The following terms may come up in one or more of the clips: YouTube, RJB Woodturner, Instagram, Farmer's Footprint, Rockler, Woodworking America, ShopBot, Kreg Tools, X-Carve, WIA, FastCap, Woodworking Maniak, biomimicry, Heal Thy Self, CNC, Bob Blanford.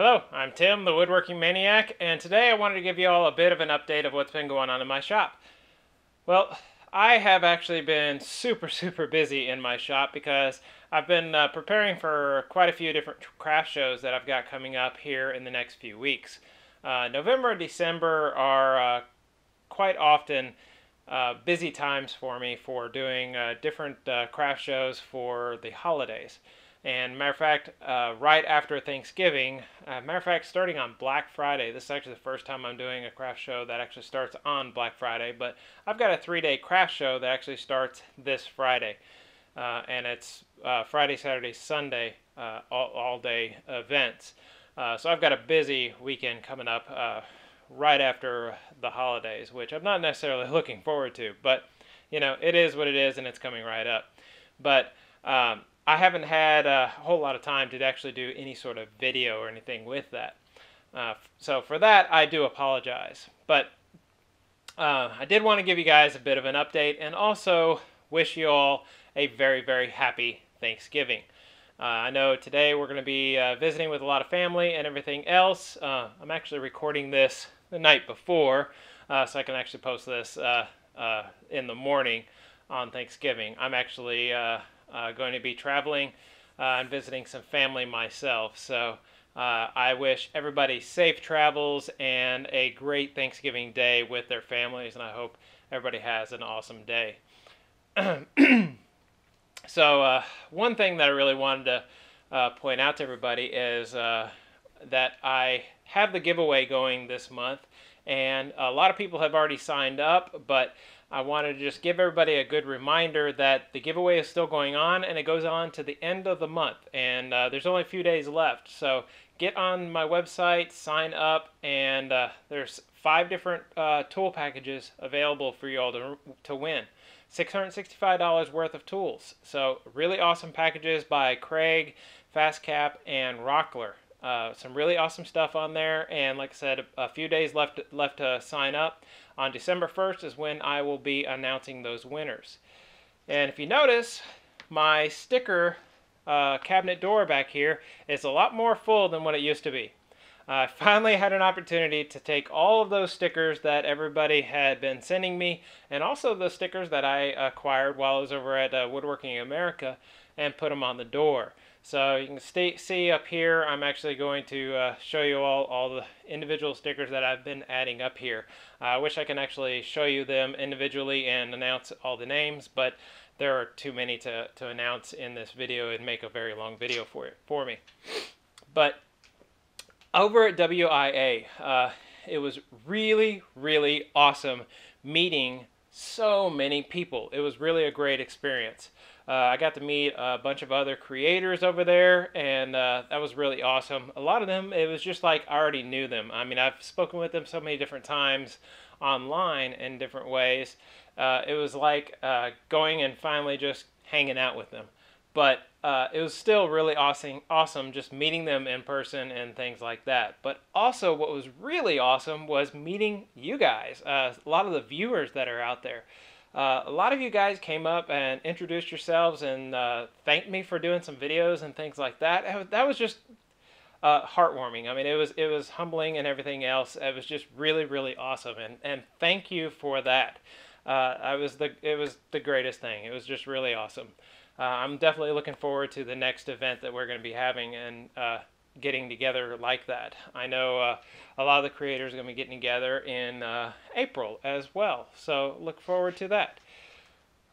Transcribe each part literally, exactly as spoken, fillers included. Hello, I'm Tim, the Woodworking Maniac, and today I wanted to give you all a bit of an update of what's been going on in my shop. Well, I have actually been super, super busy in my shop because I've been uh, preparing for quite a few different craft shows that I've got coming up here in the next few weeks. Uh, November and December are uh, quite often uh, busy times for me for doing uh, different uh, craft shows for the holidays. And matter of fact, uh, right after Thanksgiving, uh, matter of fact, starting on Black Friday, this is actually the first time I'm doing a craft show that actually starts on Black Friday, but I've got a three-day craft show that actually starts this Friday. Uh, and it's uh, Friday, Saturday, Sunday, uh, all-day all events. Uh, so I've got a busy weekend coming up uh, right after the holidays, which I'm not necessarily looking forward to, but, you know, it is what it is, and it's coming right up. But um, I haven't had a whole lot of time to actually do any sort of video or anything with that. Uh, so for that, I do apologize. But uh, I did want to give you guys a bit of an update and also wish you all a very, very happy Thanksgiving. Uh, I know today we're going to be uh, visiting with a lot of family and everything else. Uh, I'm actually recording this the night before, uh, so I can actually post this uh, uh, in the morning on Thanksgiving. I'm actually... Uh, Uh, going to be traveling uh, and visiting some family myself. So uh, I wish everybody safe travels and a great Thanksgiving day with their families, and I hope everybody has an awesome day. So uh, one thing that I really wanted to uh, point out to everybody is uh, that I have the giveaway going this month, and a lot of people have already signed up, but I wanted to just give everybody a good reminder that the giveaway is still going on, and it goes on to the end of the month, and uh, there's only a few days left. So get on my website, sign up, and uh, there's five different uh, tool packages available for you all to, to win. six hundred sixty-five dollars worth of tools. So really awesome packages by Kreg, FastCap, and Rockler. Uh, some really awesome stuff on there, and like I said, a, a few days left left to sign up. On December first is when I will be announcing those winners. And if you notice, my sticker uh, cabinet door back here is a lot more full than what it used to be. I finally had an opportunity to take all of those stickers that everybody had been sending me, and also the stickers that I acquired while I was over at uh, Woodworking America, and put them on the door. So you can stay, see up here, I'm actually going to uh, show you all, all the individual stickers that I've been adding up here. Uh, I wish I can actually show you them individually and announce all the names, but there are too many to, to announce in this video and make a very long video for, it, for me. But over at W I A, uh, it was really, really awesome meeting so many people. It was really a great experience. Uh, I got to meet a bunch of other creators over there, and uh, that was really awesome. A lot of them, it was just like I already knew them. I mean, I've spoken with them so many different times online in different ways. Uh, it was like uh, going and finally just hanging out with them. But uh, it was still really awesome, awesome just meeting them in person and things like that. But also what was really awesome was meeting you guys, uh, a lot of the viewers that are out there. Uh, a lot of you guys came up and introduced yourselves and uh, thanked me for doing some videos and things like that. That was just uh, heartwarming. I mean, it was it was humbling and everything else. It was just really, really awesome, and and thank you for that. Uh, I was the it was the greatest thing. It was just really awesome. Uh, I'm definitely looking forward to the next event that we're going to be having and uh, getting together like that. I know uh, a lot of the creators are going to be getting together in uh, April as well, so look forward to that.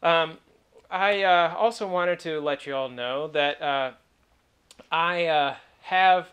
Um, I uh, also wanted to let you all know that uh, I uh, have,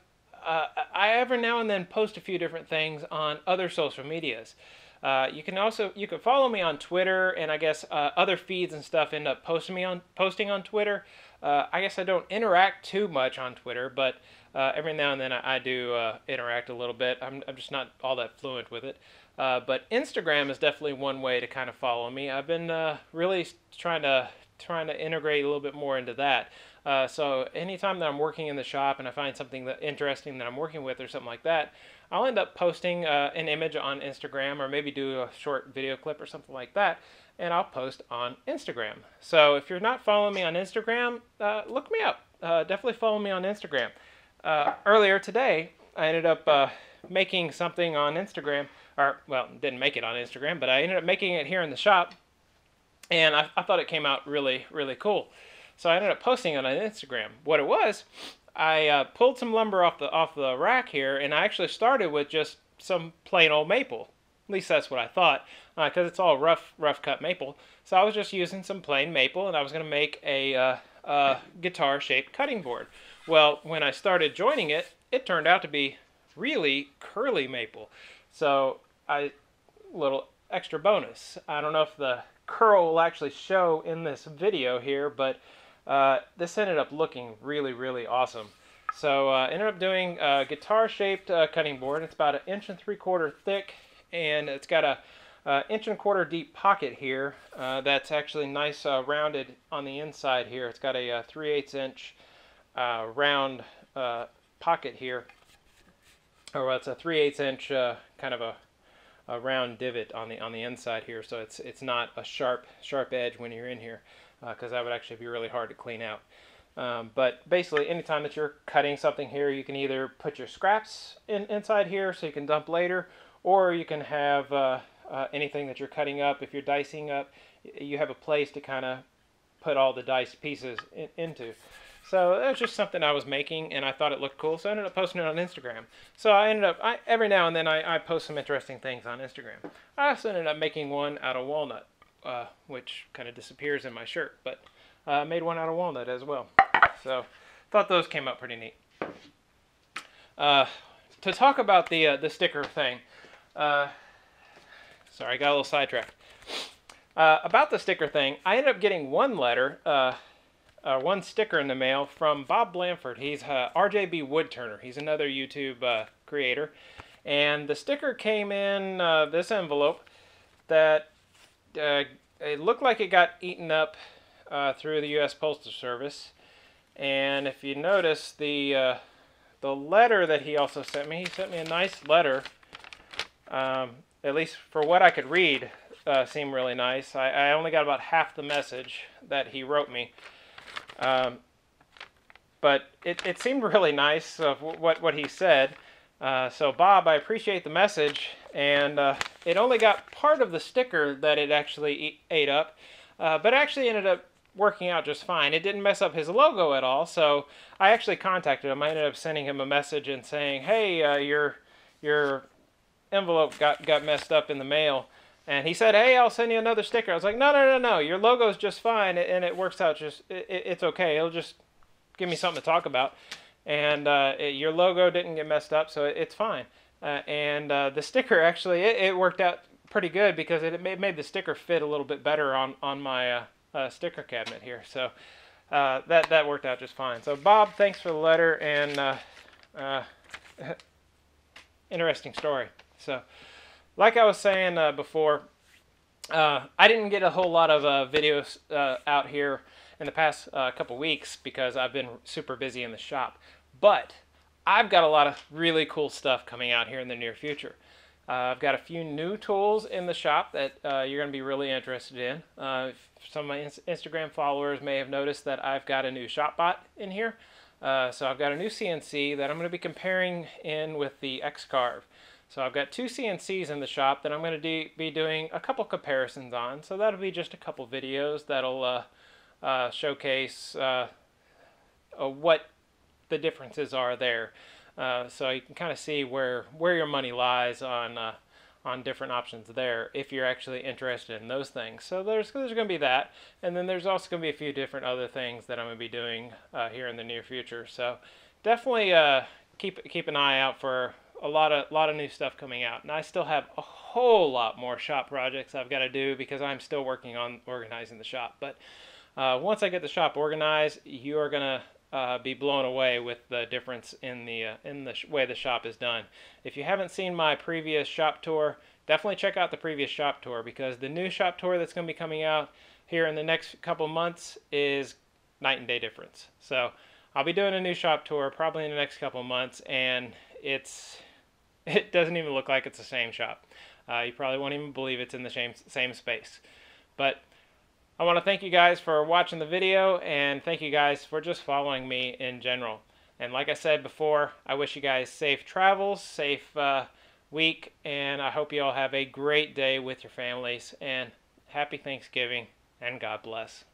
uh, I every now and then post a few different things on other social medias. Uh, you can also, you can follow me on Twitter, and I guess uh, other feeds and stuff end up posting me on, posting on Twitter. Uh, I guess I don't interact too much on Twitter, but uh, every now and then I, I do uh, interact a little bit. I'm, I'm just not all that fluent with it. Uh, but Instagram is definitely one way to kind of follow me. I've been uh, really trying to trying to integrate a little bit more into that. Uh, so anytime that I'm working in the shop and I find something that interesting that I'm working with or something like that, I'll end up posting uh, an image on Instagram, or maybe do a short video clip or something like that, and I'll post on Instagram. So if you're not following me on Instagram, uh, look me up. Uh, definitely follow me on Instagram. Uh, earlier today, I ended up uh, making something on Instagram, or well, didn't make it on Instagram, but I ended up making it here in the shop, and I, I thought it came out really, really cool. So I ended up posting it on Instagram. What it was, I uh, pulled some lumber off the off the rack here, and I actually started with just some plain old maple. At least that's what I thought, because uh, it's all rough, rough cut maple. So I was just using some plain maple, and I was going to make a uh, uh, guitar-shaped cutting board. Well, when I started joining it, it turned out to be really curly maple. So I, little extra bonus. I don't know if the curl will actually show in this video here, but uh, this ended up looking really, really awesome. So I uh, ended up doing a guitar-shaped uh, cutting board. It's about an inch and three-quarter thick, and it's got a uh, inch and quarter deep pocket here uh, that's actually nice uh, rounded on the inside here. It's got a uh, three-eighths inch uh, round uh, pocket here, or well, it's a three-eighths inch uh, kind of a, a round divot on the on the inside here. So it's it's not a sharp sharp edge when you're in here, because uh, that would actually be really hard to clean out. Um, but basically, anytime that you're cutting something here, you can either put your scraps in inside here so you can dump later, or you can have uh, uh, anything that you're cutting up. If you're dicing up, you have a place to kind of put all the diced pieces in, into. So that was just something I was making, and I thought it looked cool, so I ended up posting it on Instagram. So I ended up, I, every now and then I, I post some interesting things on Instagram. I also ended up making one out of walnut, uh, which kind of disappears in my shirt, but I uh, made one out of walnut as well. So thought those came out pretty neat. Uh, to talk about the, uh, the sticker thing, Uh, sorry, I got a little sidetracked. Uh, about the sticker thing, I ended up getting one letter, uh, uh, one sticker in the mail from Bob Blanford. He's uh, R J B Woodturner. He's another YouTube uh, creator. And the sticker came in uh, this envelope that uh, it looked like it got eaten up uh, through the U S Postal Service. And if you notice, the, uh, the letter that he also sent me, he sent me a nice letter. Um, at least for what I could read, uh, seemed really nice. I, I only got about half the message that he wrote me. Um, but it, it seemed really nice of what, what he said. Uh, so Bob, I appreciate the message. And uh, it only got part of the sticker that it actually ate up. Uh, but actually ended up working out just fine. It didn't mess up his logo at all. So I actually contacted him. I ended up sending him a message and saying, hey, uh, you're... you're envelope got got messed up in the mail, and he said, hey, I'll send you another sticker. I was like, no, no, no, no, your logo's just fine, and it works out just, it, it's okay, it'll just give me something to talk about, and uh, it, your logo didn't get messed up, so it, it's fine, uh, and uh, the sticker actually, it, it worked out pretty good, because it, it made the sticker fit a little bit better on, on my uh, uh, sticker cabinet here, so uh, that, that worked out just fine. So Bob, thanks for the letter, and uh, uh, interesting story. So, like I was saying uh, before, uh, I didn't get a whole lot of uh, videos uh, out here in the past uh, couple weeks because I've been super busy in the shop. But I've got a lot of really cool stuff coming out here in the near future. Uh, I've got a few new tools in the shop that uh, you're going to be really interested in. Uh, some of my Instagram followers may have noticed that I've got a new ShopBot in here. Uh, so I've got a new C N C that I'm going to be comparing in with the X-Carve. So I've got two C N Cs in the shop that I'm going to do, be doing a couple comparisons on. So that'll be just a couple videos that'll uh, uh, showcase uh, uh, what the differences are there. Uh, so you can kind of see where where your money lies on uh, on different options there if you're actually interested in those things. So there's there's going to be that, and then there's also going to be a few different other things that I'm going to be doing uh, here in the near future. So definitely uh, keep keep an eye out for a lot of lot of new stuff coming out, and I still have a whole lot more shop projects I've got to do because I'm still working on organizing the shop. But uh, once I get the shop organized, you are gonna uh, be blown away with the difference in the uh, in the way the shop is done. If you haven't seen my previous shop tour, definitely check out the previous shop tour, because the new shop tour that's going to be coming out here in the next couple months is night and day difference. So I'll be doing a new shop tour probably in the next couple months, and it's it doesn't even look like it's the same shop. Uh, you probably won't even believe it's in the same, same space. But I want to thank you guys for watching the video, and thank you guys for just following me in general. And like I said before, I wish you guys safe travels, safe uh, week, and I hope you all have a great day with your families, and happy Thanksgiving, and God bless.